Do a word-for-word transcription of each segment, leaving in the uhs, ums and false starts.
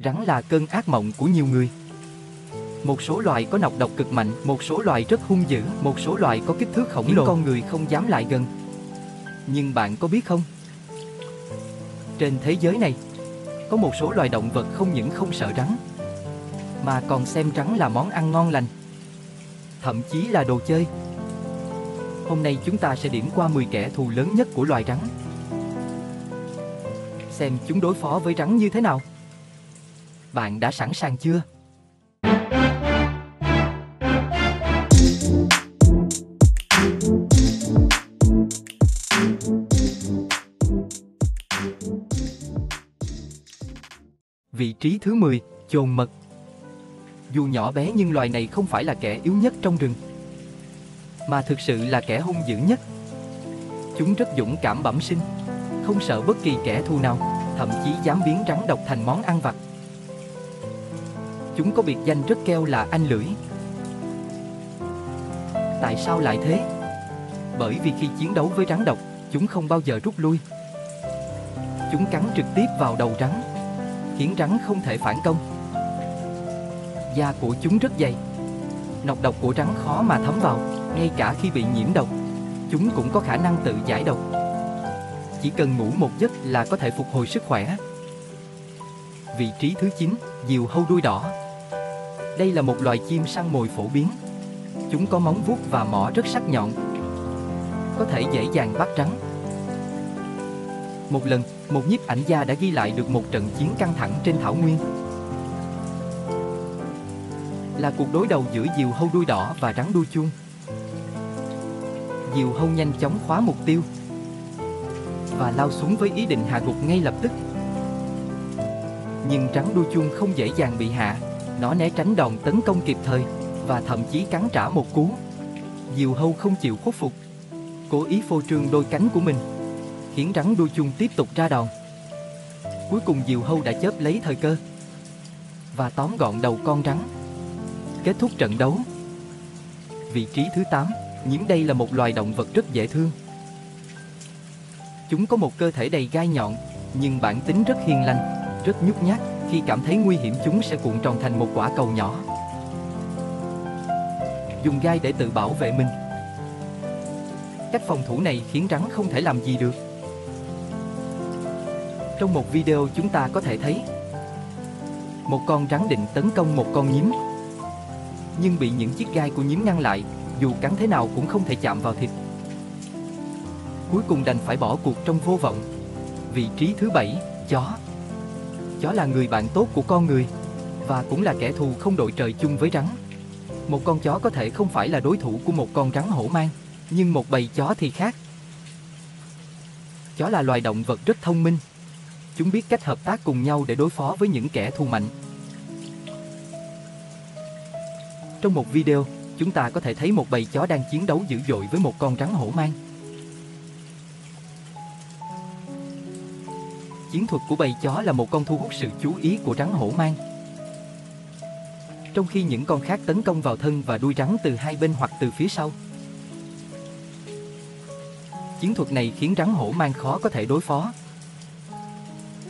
Rắn là cơn ác mộng của nhiều người. Một số loài có nọc độc cực mạnh, một số loài rất hung dữ, một số loài có kích thước khổng lồ, con người không dám lại gần. Nhưng bạn có biết không? Trên thế giới này, có một số loài động vật không những không sợ rắn, mà còn xem rắn là món ăn ngon lành, thậm chí là đồ chơi. Hôm nay chúng ta sẽ điểm qua mười kẻ thù lớn nhất của loài rắn, xem chúng đối phó với rắn như thế nào. Bạn đã sẵn sàng chưa? Vị trí thứ mười, chồn mật. Dù nhỏ bé nhưng loài này không phải là kẻ yếu nhất trong rừng, mà thực sự là kẻ hung dữ nhất. Chúng rất dũng cảm bẩm sinh, không sợ bất kỳ kẻ thù nào, thậm chí dám biến rắn độc thành món ăn vặt. Chúng có biệt danh rất keo là anh lưỡi. Tại sao lại thế? Bởi vì khi chiến đấu với rắn độc, chúng không bao giờ rút lui. Chúng cắn trực tiếp vào đầu rắn, khiến rắn không thể phản công. Da của chúng rất dày, nọc độc của rắn khó mà thấm vào. Ngay cả khi bị nhiễm độc, chúng cũng có khả năng tự giải độc. Chỉ cần ngủ một giấc là có thể phục hồi sức khỏe. Vị trí thứ chín, diều hâu đuôi đỏ. Đây là một loài chim săn mồi phổ biến. Chúng có móng vuốt và mỏ rất sắc nhọn, có thể dễ dàng bắt rắn. Một lần, một nhiếp ảnh gia đã ghi lại được một trận chiến căng thẳng trên thảo nguyên. Là cuộc đối đầu giữa diều hâu đuôi đỏ và rắn đuôi chuông. Diều hâu nhanh chóng khóa mục tiêu và lao xuống với ý định hạ gục ngay lập tức. Nhưng rắn đuôi chuông không dễ dàng bị hạ, nó né tránh đòn tấn công kịp thời và thậm chí cắn trả một cú. Diều hâu không chịu khuất phục, cố ý phô trương đôi cánh của mình, khiến rắn đuôi chuông tiếp tục ra đòn. Cuối cùng diều hâu đã chớp lấy thời cơ và tóm gọn đầu con rắn, kết thúc trận đấu. Vị trí thứ tám, nhím. Đây là một loài động vật rất dễ thương. Chúng có một cơ thể đầy gai nhọn, nhưng bản tính rất hiền lành, rất nhút nhát. Khi cảm thấy nguy hiểm, chúng sẽ cuộn tròn thành một quả cầu nhỏ, dùng gai để tự bảo vệ mình. Cách phòng thủ này khiến rắn không thể làm gì được. Trong một video chúng ta có thể thấy một con rắn định tấn công một con nhím, nhưng bị những chiếc gai của nhím ngăn lại. Dù cắn thế nào cũng không thể chạm vào thịt. Cuối cùng đành phải bỏ cuộc trong vô vọng. Vị trí thứ bảy, chó. Chó là người bạn tốt của con người và cũng là kẻ thù không đội trời chung với rắn. Một con chó có thể không phải là đối thủ của một con rắn hổ mang, nhưng một bầy chó thì khác. Chó là loài động vật rất thông minh. Chúng biết cách hợp tác cùng nhau để đối phó với những kẻ thù mạnh. Trong một video, chúng ta có thể thấy một bầy chó đang chiến đấu dữ dội với một con rắn hổ mang. Chiến thuật của bầy chó là một con thu hút sự chú ý của rắn hổ mang, trong khi những con khác tấn công vào thân và đuôi rắn từ hai bên hoặc từ phía sau. Chiến thuật này khiến rắn hổ mang khó có thể đối phó.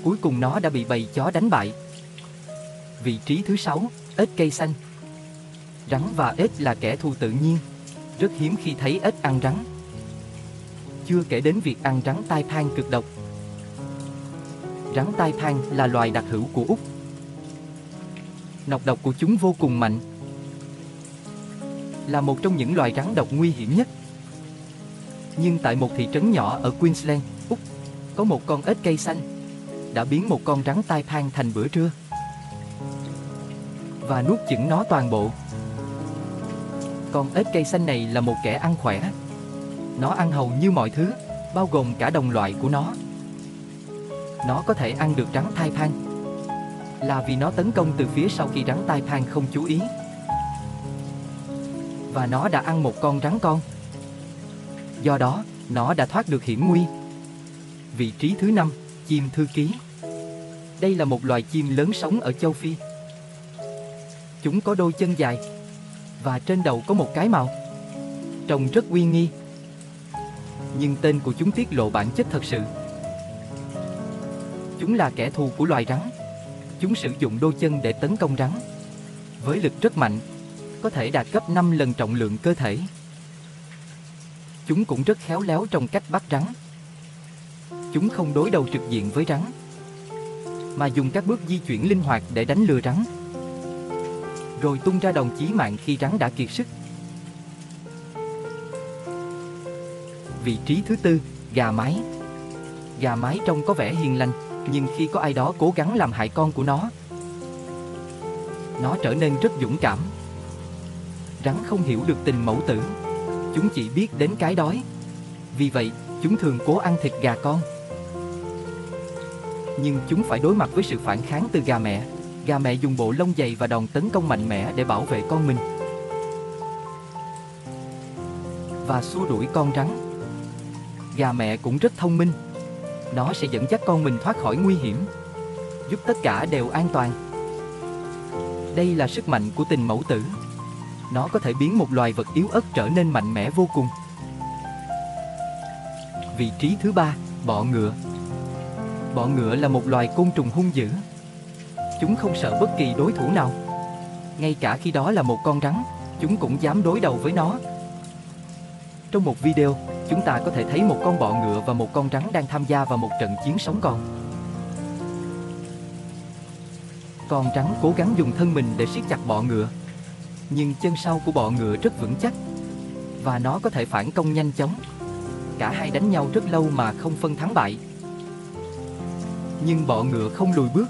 Cuối cùng nó đã bị bầy chó đánh bại. Vị trí thứ sáu, ếch cây xanh. Rắn và ếch là kẻ thù tự nhiên, rất hiếm khi thấy ếch ăn rắn. Chưa kể đến việc ăn rắn Taipan cực độc. Rắn Taipan là loài đặc hữu của Úc. Nọc độc của chúng vô cùng mạnh, là một trong những loài rắn độc nguy hiểm nhất. Nhưng tại một thị trấn nhỏ ở Queensland, Úc, có một con ếch cây xanh đã biến một con rắn Taipan thành bữa trưa và nuốt chửng nó toàn bộ. Con ếch cây xanh này là một kẻ ăn khỏe. Nó ăn hầu như mọi thứ, bao gồm cả đồng loại của nó. Nó có thể ăn được rắn Taipan là vì nó tấn công từ phía sau khi rắn Taipan không chú ý. Và nó đã ăn một con rắn con. Do đó, nó đã thoát được hiểm nguy. Vị trí thứ năm, chim thư ký. Đây là một loài chim lớn sống ở châu Phi. Chúng có đôi chân dài và trên đầu có một cái mào, trông rất uy nghi. Nhưng tên của chúng tiết lộ bản chất thật sự. Chúng là kẻ thù của loài rắn, Chúng sử dụng đôi chân để tấn công rắn. Với lực rất mạnh, có thể đạt gấp năm lần trọng lượng cơ thể. Chúng cũng rất khéo léo trong cách bắt rắn. Chúng không đối đầu trực diện với rắn, mà dùng các bước di chuyển linh hoạt để đánh lừa rắn, rồi tung ra đòn chí mạng khi rắn đã kiệt sức. Vị trí thứ tư, gà mái. Gà mái trông có vẻ hiền lành, nhưng khi có ai đó cố gắng làm hại con của nó, nó trở nên rất dũng cảm. Rắn không hiểu được tình mẫu tử, chúng chỉ biết đến cái đói. Vì vậy, chúng thường cố ăn thịt gà con. Nhưng chúng phải đối mặt với sự phản kháng từ gà mẹ. Gà mẹ dùng bộ lông dày và đòn tấn công mạnh mẽ để bảo vệ con mình và xua đuổi con rắn. Gà mẹ cũng rất thông minh. Nó sẽ dẫn dắt con mình thoát khỏi nguy hiểm, giúp tất cả đều an toàn. Đây là sức mạnh của tình mẫu tử. Nó có thể biến một loài vật yếu ớt trở nên mạnh mẽ vô cùng. Vị trí thứ ba, bọ ngựa. Bọ ngựa là một loài côn trùng hung dữ. Chúng không sợ bất kỳ đối thủ nào. Ngay cả khi đó là một con rắn, chúng cũng dám đối đầu với nó. Trong một video, chúng ta có thể thấy một con bọ ngựa và một con rắn đang tham gia vào một trận chiến sống còn. Con rắn cố gắng dùng thân mình để siết chặt bọ ngựa, nhưng chân sau của bọ ngựa rất vững chắc và nó có thể phản công nhanh chóng. Cả hai đánh nhau rất lâu mà không phân thắng bại. Nhưng bọ ngựa không lùi bước.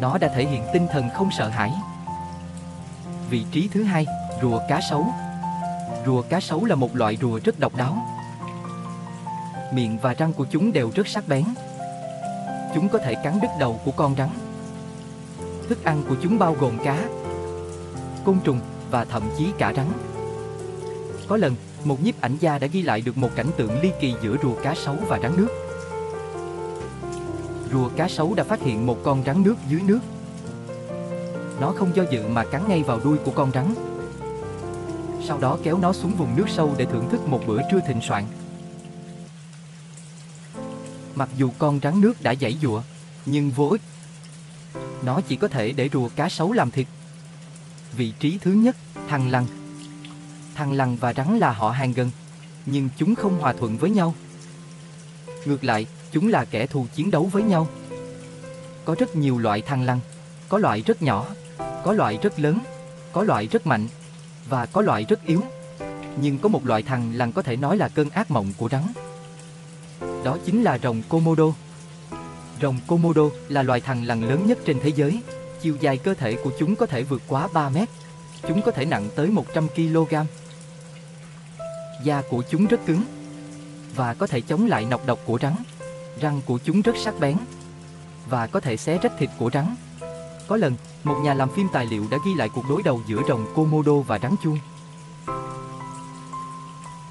Nó đã thể hiện tinh thần không sợ hãi. Vị trí thứ hai, rùa cá sấu. Rùa cá sấu là một loại rùa rất độc đáo. Miệng và răng của chúng đều rất sắc bén. Chúng có thể cắn đứt đầu của con rắn. Thức ăn của chúng bao gồm cá, côn trùng và thậm chí cả rắn. Có lần, một nhiếp ảnh gia đã ghi lại được một cảnh tượng ly kỳ giữa rùa cá sấu và rắn nước. Rùa cá sấu đã phát hiện một con rắn nước dưới nước. Nó không do dự mà cắn ngay vào đuôi của con rắn, sau đó kéo nó xuống vùng nước sâu để thưởng thức một bữa trưa thịnh soạn. Mặc dù con rắn nước đã giãy giụa, nhưng vô ích. Nó chỉ có thể để rùa cá sấu làm thịt. Vị trí thứ nhất, thằn lằn. Thằn lằn và rắn là họ hàng gần, nhưng chúng không hòa thuận với nhau. Ngược lại, chúng là kẻ thù chiến đấu với nhau. Có rất nhiều loại thằn lằn, có loại rất nhỏ, có loại rất lớn, có loại rất mạnh và có loại rất yếu. Nhưng có một loại thằn lằn có thể nói là cơn ác mộng của rắn. Đó chính là rồng Komodo. Rồng Komodo là loài thằn lằn lớn nhất trên thế giới. Chiều dài cơ thể của chúng có thể vượt quá ba mét. Chúng có thể nặng tới một trăm ki lô gam. Da của chúng rất cứng và có thể chống lại nọc độc của rắn. Răng của chúng rất sắc bén và có thể xé rách thịt của rắn. Có lần, một nhà làm phim tài liệu đã ghi lại cuộc đối đầu giữa rồng Komodo và rắn chuông.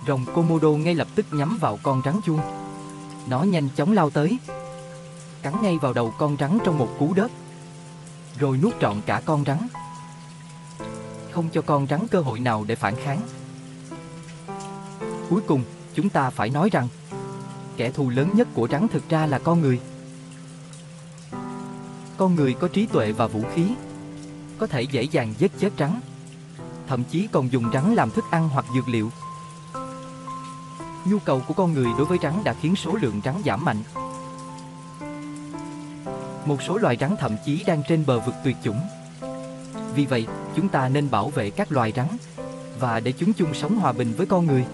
Rồng Komodo ngay lập tức nhắm vào con rắn chuông. Nó nhanh chóng lao tới, cắn ngay vào đầu con rắn trong một cú đớp, rồi nuốt trọn cả con rắn, không cho con rắn cơ hội nào để phản kháng. Cuối cùng, chúng ta phải nói rằng kẻ thù lớn nhất của rắn thực ra là con người. Con người có trí tuệ và vũ khí, có thể dễ dàng giết chết rắn, thậm chí còn dùng rắn làm thức ăn hoặc dược liệu. Nhu cầu của con người đối với rắn đã khiến số lượng rắn giảm mạnh. Một số loài rắn thậm chí đang trên bờ vực tuyệt chủng. Vì vậy, chúng ta nên bảo vệ các loài rắn và để chúng chung sống hòa bình với con người.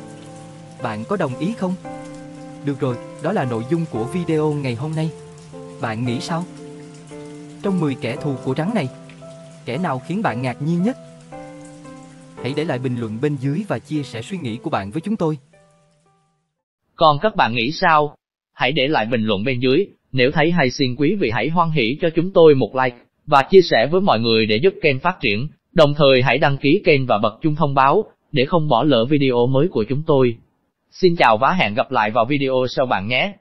Bạn có đồng ý không? Được rồi, đó là nội dung của video ngày hôm nay. Bạn nghĩ sao? Trong mười kẻ thù của rắn này, kẻ nào khiến bạn ngạc nhiên nhất? Hãy để lại bình luận bên dưới và chia sẻ suy nghĩ của bạn với chúng tôi. Còn các bạn nghĩ sao? Hãy để lại bình luận bên dưới. Nếu thấy hay xin quý vị hãy hoan hỉ cho chúng tôi một like và chia sẻ với mọi người để giúp kênh phát triển. Đồng thời hãy đăng ký kênh và bật chuông thông báo để không bỏ lỡ video mới của chúng tôi. Xin chào và hẹn gặp lại vào video sau bạn nhé.